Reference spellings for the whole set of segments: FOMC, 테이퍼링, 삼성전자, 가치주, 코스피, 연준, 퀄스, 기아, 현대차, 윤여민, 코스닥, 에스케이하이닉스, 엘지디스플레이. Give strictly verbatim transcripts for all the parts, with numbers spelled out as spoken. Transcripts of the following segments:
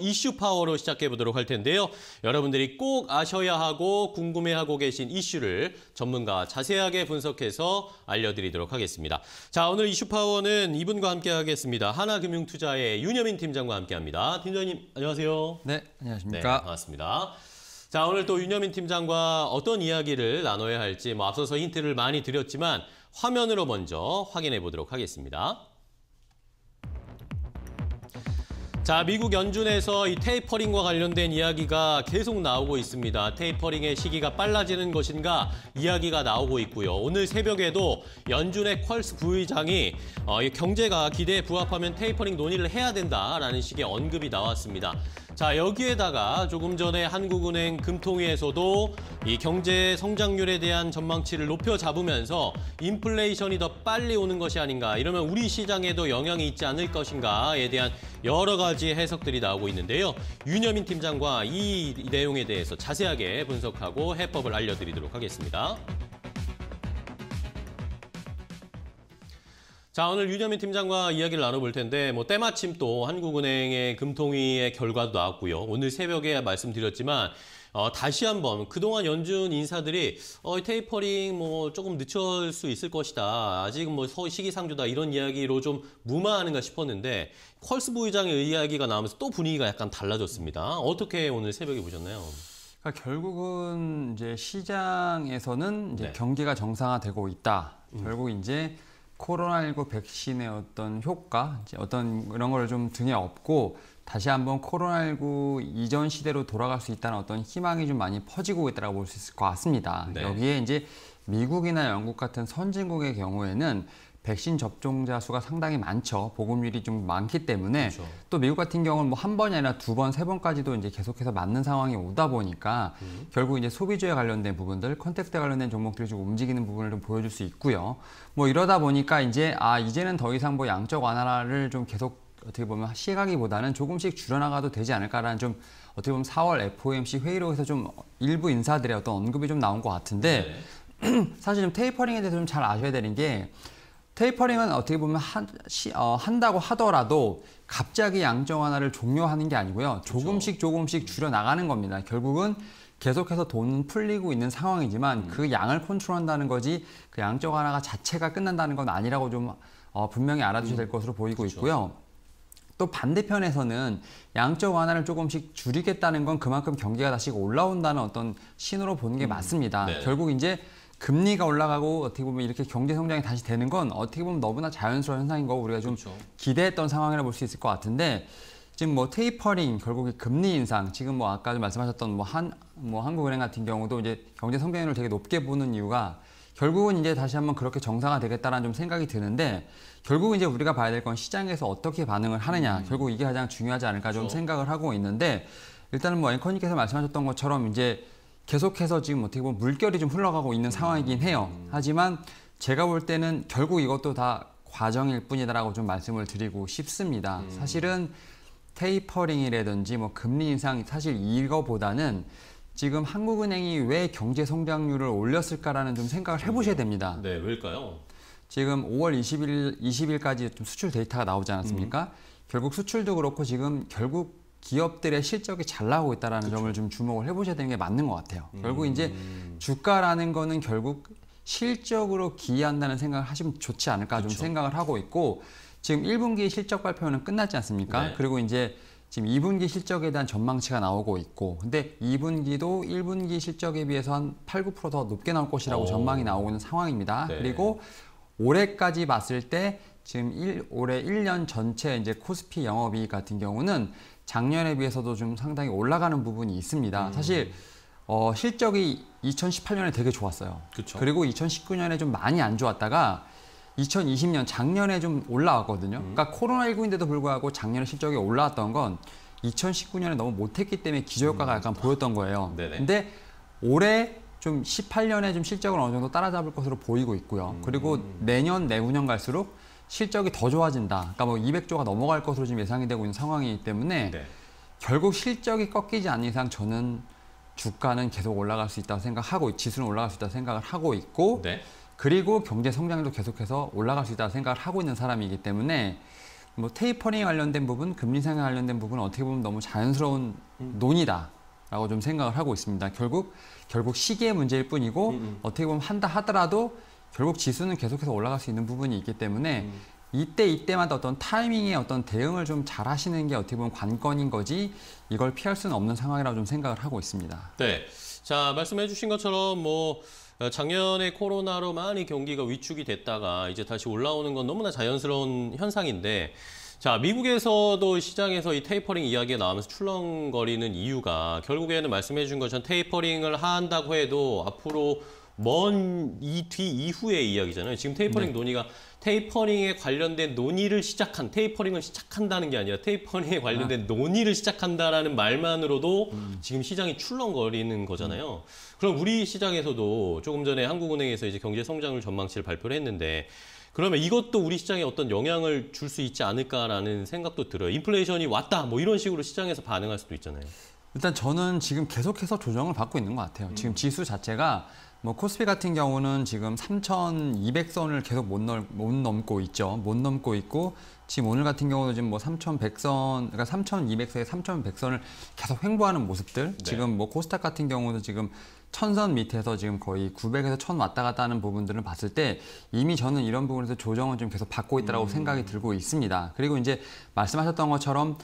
이슈 파워로 시작해 보도록 할 텐데요. 여러분들이 꼭 아셔야 하고 궁금해하고 계신 이슈를 전문가 자세하게 분석해서 알려드리도록 하겠습니다. 자, 오늘 이슈 파워는 이분과 함께 하겠습니다. 하나금융투자의 윤여민 팀장과 함께합니다. 팀장님, 안녕하세요. 네, 안녕하십니까. 네, 반갑습니다. 자, 오늘 또 윤여민 팀장과 어떤 이야기를 나눠야 할지 뭐 앞서서 힌트를 많이 드렸지만 화면으로 먼저 확인해 보도록 하겠습니다. 자, 미국 연준에서 이 테이퍼링과 관련된 이야기가 계속 나오고 있습니다. 테이퍼링의 시기가 빨라지는 것인가 이야기가 나오고 있고요. 오늘 새벽에도 연준의 퀄스 부의장이 어, 경제가 기대에 부합하면 테이퍼링 논의를 해야 된다라는 식의 언급이 나왔습니다. 자, 여기에다가 조금 전에 한국은행 금통위에서도 이 경제 성장률에 대한 전망치를 높여 잡으면서 인플레이션이 더 빨리 오는 것이 아닌가, 이러면 우리 시장에도 영향이 있지 않을 것인가에 대한 여러 가지 해석들이 나오고 있는데요. 윤여민 팀장과 이 내용에 대해서 자세하게 분석하고 해법을 알려드리도록 하겠습니다. 자, 오늘 윤여민 팀장과 이야기를 나눠볼 텐데 뭐 때마침 또 한국은행의 금통위의 결과도 나왔고요. 오늘 새벽에 말씀드렸지만 어, 다시 한번 그동안 연준 인사들이 어, 테이퍼링 뭐 조금 늦출 수 있을 것이다. 아직 뭐 시기상조다. 이런 이야기로 좀 무마하는가 싶었는데 퀄스 부의장의 이야기가 나오면서 또 분위기가 약간 달라졌습니다. 어떻게 오늘 새벽에 보셨나요? 그러니까 결국은 이제 시장에서는 이제 네. 경기가 정상화되고 있다. 음. 결국 이제 코로나십구 백신의 어떤 효과, 이제 어떤 이런 걸 좀 등에 업고 다시 한번 코로나십구 이전 시대로 돌아갈 수 있다는 어떤 희망이 좀 많이 퍼지고 있다고 볼 수 있을 것 같습니다. 네. 여기에 이제 미국이나 영국 같은 선진국의 경우에는 백신 접종자 수가 상당히 많죠. 보급률이 좀 많기 때문에 그렇죠. 또 미국 같은 경우는 뭐 한 번이 아니라 두 번, 세 번까지도 이제 계속해서 맞는 상황이 오다 보니까 음. 결국 이제 소비주에 관련된 부분들, 컨택트에 관련된 종목들이 좀 움직이는 부분을 좀 보여줄 수 있고요. 뭐 이러다 보니까 이제 아 이제는 더 이상 뭐 양적 완화를 좀 계속 어떻게 보면 시행하기보다는 조금씩 줄여나가도 되지 않을까라는 좀 어떻게 보면 사월 에프 오 엠 씨 회의록에서 좀 일부 인사들의 어떤 언급이 좀 나온 것 같은데 네. 사실 좀 테이퍼링에 대해서 좀 잘 아셔야 되는 게. 테이퍼링은 어떻게 보면 한, 시, 어, 한다고 하더라도 갑자기 양적 완화를 종료하는 게 아니고요. 조금씩 조금씩 줄여나가는 겁니다. 결국은 계속해서 돈은 풀리고 있는 상황이지만 음. 그 양을 컨트롤한다는 거지 그 양적 완화가 자체가 끝난다는 건 아니라고 좀 어, 분명히 알아두셔야 될 것으로 보이고 그렇죠. 있고요. 또 반대편에서는 양적 완화를 조금씩 줄이겠다는 건 그만큼 경기가 다시 올라온다는 어떤 신호로 보는 게 음. 맞습니다. 네. 결국 이제 금리가 올라가고 어떻게 보면 이렇게 경제 성장이 다시 되는 건 어떻게 보면 너무나 자연스러운 현상인 거고 우리가 좀 그렇죠. 기대했던 상황이라 볼 수 있을 것 같은데 지금 뭐 테이퍼링 결국에 금리 인상 지금 뭐 아까 말씀하셨던 뭐 한 뭐 한국은행 같은 경우도 이제 경제 성장률을 되게 높게 보는 이유가 결국은 이제 다시 한번 그렇게 정상화되겠다라는 좀 생각이 드는데 결국 이제 우리가 봐야 될 건 시장에서 어떻게 반응을 하느냐 음. 결국 이게 가장 중요하지 않을까 그렇죠. 좀 생각을 하고 있는데 일단은 뭐 앵커님께서 말씀하셨던 것처럼 이제. 계속해서 지금 어떻게 보면 물결이 좀 흘러가고 있는 상황이긴 해요. 하지만 제가 볼 때는 결국 이것도 다 과정일 뿐이다라고 좀 말씀을 드리고 싶습니다. 음. 사실은 테이퍼링이라든지 뭐 금리 인상 사실 이거보다는 지금 한국은행이 왜 경제 성장률을 올렸을까라는 좀 생각을 해보셔야 됩니다. 네, 왜일까요? 지금 오월 이십일, 이십일까지 좀 수출 데이터가 나오지 않았습니까? 음. 결국 수출도 그렇고 지금 결국 기업들의 실적이 잘 나오고 있다는 그렇죠. 점을 좀 주목을 해보셔야 되는 게 맞는 것 같아요. 음. 결국 이제 주가라는 거는 결국 실적으로 기여한다는 생각을 하시면 좋지 않을까 그렇죠. 좀 생각을 하고 있고 지금 일 분기 실적 발표는 끝났지 않습니까? 네. 그리고 이제 지금 이 분기 실적에 대한 전망치가 나오고 있고 근데 이 분기도 일 분기 실적에 비해서 한 팔, 구 퍼센트 더 높게 나올 것이라고 오. 전망이 나오고 있는 상황입니다. 네. 그리고 올해까지 봤을 때 지금 일, 올해 일 년 전체 이제 코스피 영업이익 같은 경우는 작년에 비해서도 좀 상당히 올라가는 부분이 있습니다. 음. 사실 어, 실적이 이천십팔 년에 되게 좋았어요. 그쵸. 그리고 이천십구 년에 좀 많이 안 좋았다가 이천이십 년 작년에 좀 올라왔거든요. 음. 그러니까 코로나십구인데도 불구하고 작년에 실적이 올라왔던 건 이천십구 년에 너무 못했기 때문에 기저효과가 음. 약간 보였던 거예요. 네네. 근데 올해 좀 십팔 년에 좀 실적을 어느 정도 따라잡을 것으로 보이고 있고요. 음. 그리고 내년, 내후년 갈수록 실적이 더 좋아진다. 그러니까 뭐 이백조가 넘어갈 것으로 지금 예상이 되고 있는 상황이기 때문에 네. 결국 실적이 꺾이지 않는 이상 저는 주가는 계속 올라갈 수 있다고 생각하고 지수는 올라갈 수 있다고 생각을 하고 있고 네. 그리고 경제 성장률도 계속해서 올라갈 수 있다고 생각을 하고 있는 사람이기 때문에 뭐 테이퍼링 관련된 부분, 금리 상향 관련된 부분은 어떻게 보면 너무 자연스러운 논의다라고 좀 생각을 하고 있습니다. 결국 결국 시기의 문제일 뿐이고 음. 어떻게 보면 한다 하더라도 결국 지수는 계속해서 올라갈 수 있는 부분이 있기 때문에 음. 이때 이때마다 어떤 타이밍에 어떤 대응을 좀 잘 하시는 게 어떻게 보면 관건인 거지 이걸 피할 수는 없는 상황이라고 좀 생각을 하고 있습니다. 네, 자 말씀해 주신 것처럼 뭐 작년에 코로나로 많이 경기가 위축이 됐다가 이제 다시 올라오는 건 너무나 자연스러운 현상인데 자 미국에서도 시장에서 이 테이퍼링 이야기가 나오면서 출렁거리는 이유가 결국에는 말씀해 주신 것처럼 테이퍼링을 한다고 해도 앞으로 먼 이 뒤 이후의 이야기잖아요. 지금 테이퍼링 네. 논의가 테이퍼링에 관련된 논의를 시작한, 테이퍼링을 시작한다는 게 아니라 테이퍼링에 관련된 아. 논의를 시작한다라는 말만으로도 음. 지금 시장이 출렁거리는 거잖아요. 음. 그럼 우리 시장에서도 조금 전에 한국은행에서 이제 경제 성장률 전망치를 발표를 했는데 그러면 이것도 우리 시장에 어떤 영향을 줄 수 있지 않을까라는 생각도 들어요. 인플레이션이 왔다, 뭐 이런 식으로 시장에서 반응할 수도 있잖아요. 일단 저는 지금 계속해서 조정을 받고 있는 것 같아요. 음. 지금 지수 자체가 뭐 코스피 같은 경우는 지금 삼천이백 선을 계속 못, 넘, 못 넘고 있죠. 못 넘고 있고 지금 오늘 같은 경우도 지금 뭐 삼천백 선, 그러니까 삼천이백 선에 삼천백 선을 계속 횡보하는 모습들. 네. 지금 뭐 코스닥 같은 경우도 지금 천 선 밑에서 지금 거의 구백에서 천 왔다 갔다 하는 부분들을 봤을 때 이미 저는 이런 부분에서 조정을 좀 계속 받고 있다라고 음. 생각이 들고 있습니다. 그리고 이제 말씀하셨던 것처럼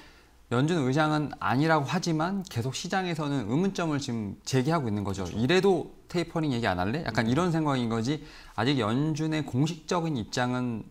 연준 의장은 아니라고 하지만 계속 시장에서는 의문점을 지금 제기하고 있는 거죠. 그렇죠. 이래도 테이퍼링 얘기 안 할래? 약간 음. 이런 생각인 거지 아직 연준의 공식적인 입장은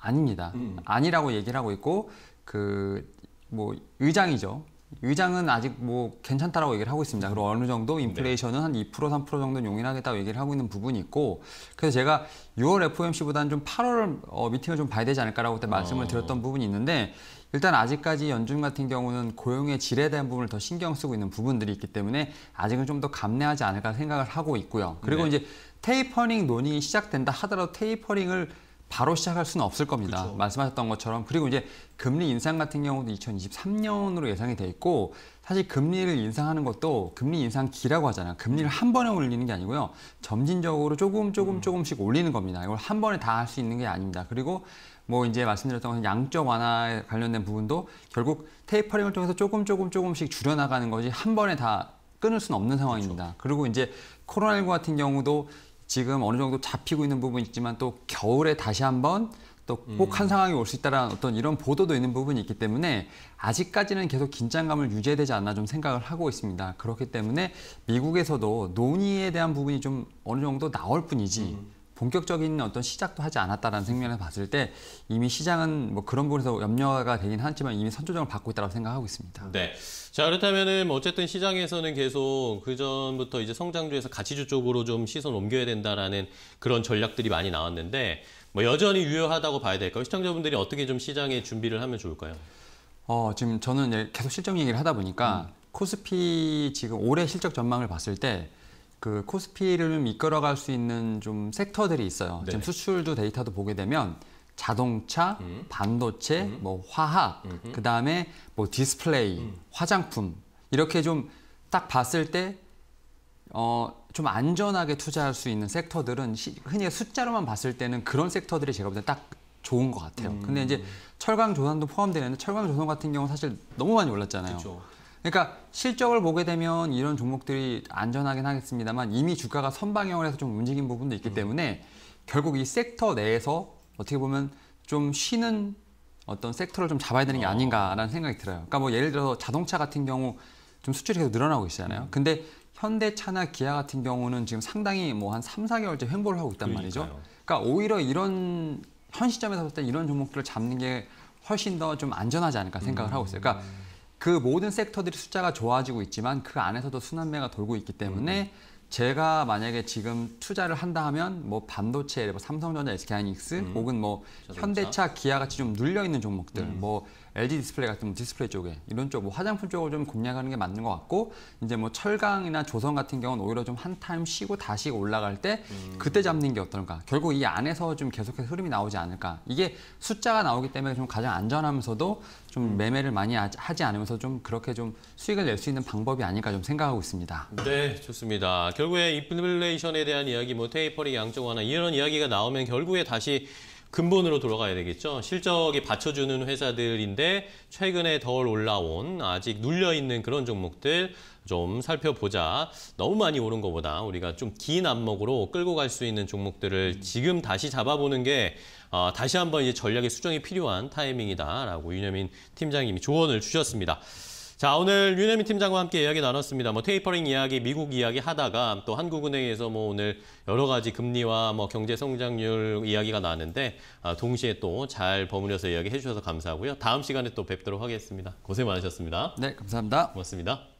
아닙니다. 음. 아니라고 얘기를 하고 있고 그 뭐 의장이죠. 의장은 아직 뭐 괜찮다라고 얘기를 하고 있습니다. 그리고 어느 정도 인플레이션은 한 이 퍼센트, 삼 퍼센트 정도는 용인하겠다고 얘기를 하고 있는 부분이 있고 그래서 제가 유월 에프오엠씨보다는 좀 팔월 어, 미팅을 좀 봐야 되지 않을까라고 그때 말씀을 어. 드렸던 부분이 있는데 일단 아직까지 연준 같은 경우는 고용의 질에 대한 부분을 더 신경 쓰고 있는 부분들이 있기 때문에 아직은 좀 더 감내하지 않을까 생각을 하고 있고요. 그리고 네. 이제 테이퍼링 논의가 시작된다 하더라도 테이퍼링을 바로 시작할 수는 없을 겁니다. 그쵸. 말씀하셨던 것처럼. 그리고 이제 금리 인상 같은 경우도 이천이십삼 년으로 예상이 돼 있고 사실 금리를 인상하는 것도 금리 인상기라고 하잖아요. 금리를 한 번에 올리는 게 아니고요. 점진적으로 조금 조금 조금씩 올리는 겁니다. 이걸 한 번에 다 할 수 있는 게 아닙니다. 그리고 뭐 이제 말씀드렸던 것은 양적 완화에 관련된 부분도 결국 테이퍼링을 통해서 조금 조금 조금씩 줄여나가는 거지 한 번에 다 끊을 수는 없는 상황입니다. 그쵸. 그리고 이제 코로나십구 같은 경우도 지금 어느 정도 잡히고 있는 부분이 있지만 또 겨울에 다시 한번 또 꼭 한 음. 상황이 올 수 있다라는 어떤 이런 보도도 있는 부분이 있기 때문에 아직까지는 계속 긴장감을 유지되지 않나 좀 생각을 하고 있습니다. 그렇기 때문에 미국에서도 논의에 대한 부분이 좀 어느 정도 나올 뿐이지 음. 본격적인 어떤 시작도 하지 않았다라는 측면에서 봤을 때 이미 시장은 뭐 그런 부분에서 염려가 되긴 하지만 이미 선조정을 받고 있다고 생각하고 있습니다. 네. 자, 그렇다면은 어쨌든 시장에서는 계속 그전부터 이제 성장주에서 가치주 쪽으로 좀 시선 옮겨야 된다라는 그런 전략들이 많이 나왔는데 뭐 여전히 유효하다고 봐야 될까요? 시청자분들이 어떻게 좀 시장에 준비를 하면 좋을까요? 어, 지금 저는 이제 계속 실적 얘기를 하다 보니까 음. 코스피 지금 올해 실적 전망을 봤을 때 그 코스피를 이끌어갈 수 있는 좀 섹터들이 있어요. 네. 지금 수출주 데이터도 보게 되면 자동차, 음. 반도체, 음. 뭐 화학, 음. 그 다음에 뭐 디스플레이, 음. 화장품 이렇게 좀 딱 봤을 때 어. 좀 안전하게 투자할 수 있는 섹터들은 흔히 숫자로만 봤을 때는 그런 섹터들이 제가 볼 때 딱 좋은 것 같아요. 음. 근데 이제 철강조선도 포함되는데 철강조선 같은 경우 사실 너무 많이 올랐잖아요. 그쵸. 그러니까 실적을 보게 되면 이런 종목들이 안전하긴 하겠습니다만 이미 주가가 선방향을 해서 좀 움직인 부분도 있기 음. 때문에 결국 이 섹터 내에서 어떻게 보면 좀 쉬는 어떤 섹터를 좀 잡아야 되는 게 아닌가라는 생각이 들어요. 그러니까 뭐 예를 들어서 자동차 같은 경우 좀 수출이 계속 늘어나고 있잖아요. 음. 근데 현대차나 기아 같은 경우는 지금 상당히 뭐 한 삼, 사 개월째 횡보를 하고 있단 그러니까요. 말이죠. 그러니까 오히려 이런 현 시점에서 볼 때 이런 종목들을 잡는 게 훨씬 더 좀 안전하지 않을까 생각을 음. 하고 있어요. 그러니까 그 모든 섹터들이 숫자가 좋아지고 있지만 그 안에서도 순환매가 돌고 있기 때문에 음. 제가 만약에 지금 투자를 한다 하면 뭐 반도체, 뭐 삼성전자, 에스케이하이닉스 음. 혹은 뭐 자동차. 현대차, 기아 같이 좀 눌려 있는 종목들, 음. 뭐 엘지디스플레이 같은 디스플레이 쪽에 이런 쪽, 뭐 화장품 쪽을 좀 공략하는 게 맞는 것 같고 이제 뭐 철강이나 조선 같은 경우는 오히려 좀 한 타임 쉬고 다시 올라갈 때 음. 그때 잡는 게 어떨까? 결국 이 안에서 좀 계속해서 흐름이 나오지 않을까? 이게 숫자가 나오기 때문에 좀 가장 안전하면서도 좀 음. 매매를 많이 하지 않으면서 좀 그렇게 좀 수익을 낼 수 있는 방법이 아닐까 좀 생각하고 있습니다. 네, 좋습니다. 결국에 인플레이션에 대한 이야기, 뭐 테이퍼링, 양적 완화 이런 이야기가 나오면 결국에 다시 근본으로 돌아가야 되겠죠. 실적이 받쳐주는 회사들인데 최근에 덜 올라온 아직 눌려있는 그런 종목들 좀 살펴보자. 너무 많이 오른 것보다 우리가 좀 긴 안목으로 끌고 갈 수 있는 종목들을 지금 다시 잡아보는 게 어, 다시 한번 이제 전략의 수정이 필요한 타이밍이다라고 윤여민 팀장님이 조언을 주셨습니다. 자, 오늘 윤여민 팀장과 함께 이야기 나눴습니다. 뭐 테이퍼링 이야기, 미국 이야기 하다가 또 한국은행에서 뭐 오늘 여러 가지 금리와 뭐 경제 성장률 이야기가 나왔는데 아, 동시에 또 잘 버무려서 이야기해 주셔서 감사하고요. 다음 시간에 또 뵙도록 하겠습니다. 고생 많으셨습니다. 네, 감사합니다. 고맙습니다.